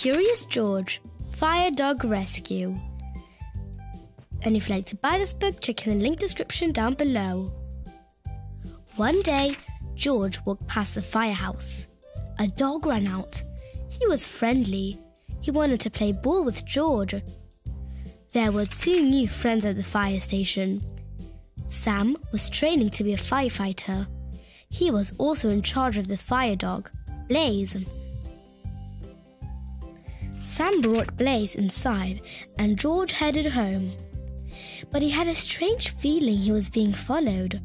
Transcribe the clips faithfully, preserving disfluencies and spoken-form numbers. Curious George, Fire Dog Rescue. And if you'd like to buy this book, check in the link description down below. One day, George walked past the firehouse. A dog ran out. He was friendly. He wanted to play ball with George. There were two new friends at the fire station. Sam was training to be a firefighter. He was also in charge of the fire dog, Blaze. Sam brought Blaze inside and George headed home. But he had a strange feeling he was being followed.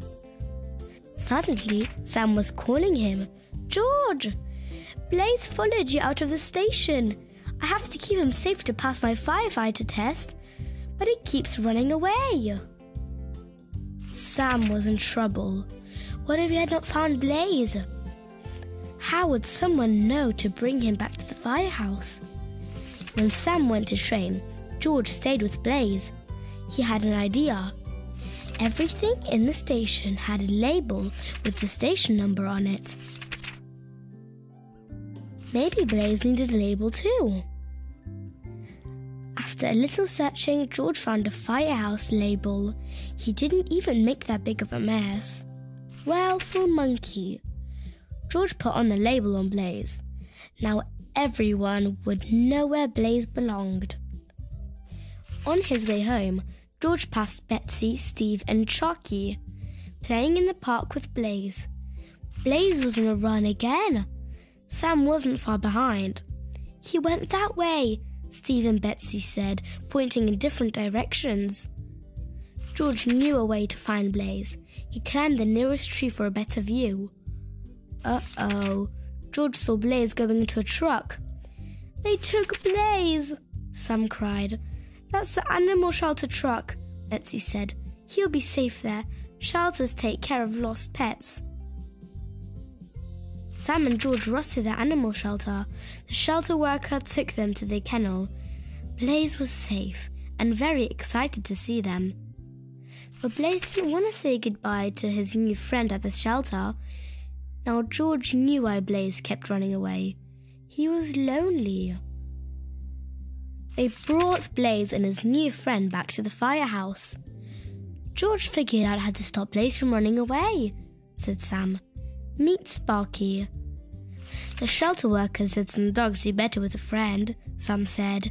Suddenly, Sam was calling him, "George! Blaze followed you out of the station. I have to keep him safe to pass my firefighter test, but he keeps running away." Sam was in trouble. What if he had not found Blaze? How would someone know to bring him back to the firehouse? When Sam went to train, George stayed with Blaze. He had an idea. Everything in the station had a label with the station number on it. Maybe Blaze needed a label too. After a little searching, George found a firehouse label. He didn't even make that big of a mess. Well, for a monkey. George put on the label on Blaze. Now everyone would know where Blaze belonged. On his way home, George passed Betsy, Steve and Chalky, playing in the park with Blaze. Blaze was on a run again. Sam wasn't far behind. "He went that way," Steve and Betsy said, pointing in different directions. George knew a way to find Blaze. He climbed the nearest tree for a better view. Uh-oh, George saw Blaze going into a truck. "They took Blaze," Sam cried. "That's the animal shelter truck," Betsy said. "He'll be safe there. Shelters take care of lost pets." Sam and George rushed to the animal shelter. The shelter worker took them to the kennel. Blaze was safe and very excited to see them. But Blaze didn't want to say goodbye to his new friend at the shelter. Now George knew why Blaze kept running away. He was lonely. They brought Blaze and his new friend back to the firehouse. "George figured out how to stop Blaze from running away," said Sam. "Meet Sparky." "The shelter workers said some dogs do better with a friend," Sam said,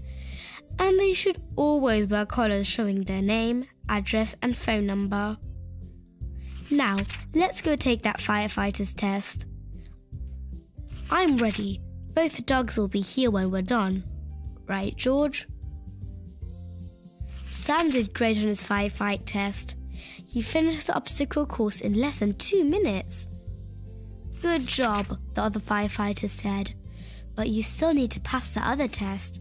"and they should always wear collars showing their name, address and phone number. Now, let's go take that firefighter's test." "I'm ready. Both dogs will be here when we're done. Right, George?" Sam did great on his firefight test. He finished the obstacle course in less than two minutes. "Good job," the other firefighter said, "but you still need to pass the other test.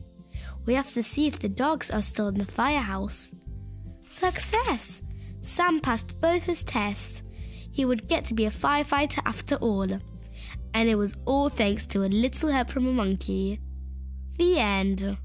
We have to see if the dogs are still in the firehouse." Success! Sam passed both his tests. He would get to be a firefighter after all. And it was all thanks to a little help from a monkey. The end.